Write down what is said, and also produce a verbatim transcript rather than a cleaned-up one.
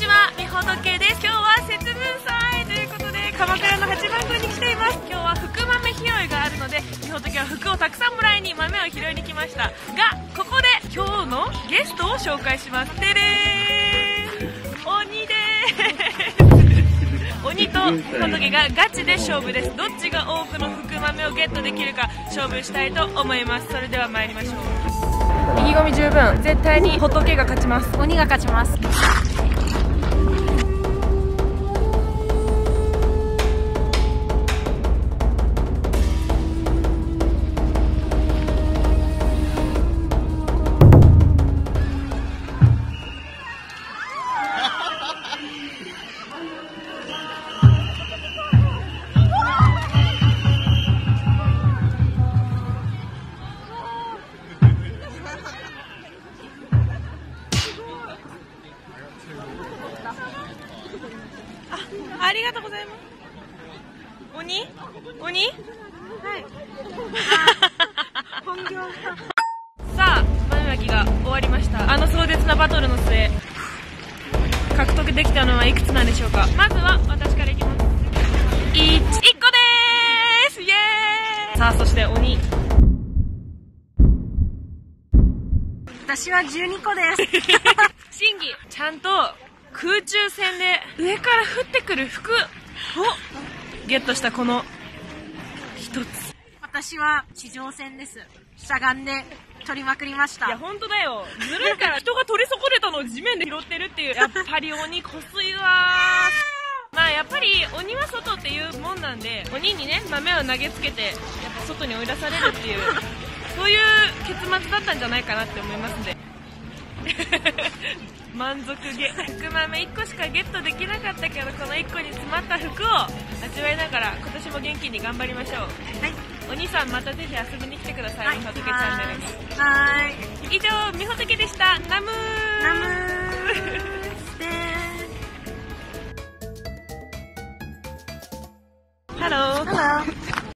ちは、みほどけです。今日は節分祭ということで鎌倉の八幡宮に来ています。今日は福豆拾いがあるので、みほどけは福をたくさんもらいに豆を拾いに来ましたが、ここで今日のゲストを紹介します。てれーん、鬼です。鬼とみほどけがガチで勝負です。どっちが多くの福豆をゲットできるか勝負したいと思います。それでは参りましょう。意気込み十分、絶対に仏が勝ちます。鬼が勝ちます。あ, ありがとうございます。鬼？鬼？はい。本業。さあ、豆まきが終わりました。あの壮絶なバトルの末、獲得できたのはいくつなんでしょうか。まずは私からいきます。一、一個です。イエーイ。さあ、そして鬼。私は十二個です。審議、ちゃんと。空中戦で上から降ってくる福をゲットしたこの一つ。私は地上戦です。しゃがんで取りまくりました。いや本当だよ、ずるいから。人が取り損ねたのを地面で拾ってるっていう。やっぱり鬼こすいわー。まあやっぱり鬼は外っていうもんなんで、鬼にね豆を投げつけてやっぱ外に追い出されるっていうそういう結末だったんじゃないかなって思いますんで満足げ。福豆いっこしかゲットできなかったけど、このいっこに詰まった福を味わいながら今年も元気に頑張りましょう。はい、お兄さんまたぜひ遊びに来てください。みほどけチャンネルに。はい、以上、みほどけでした。ナムーナムー。ハローハロー。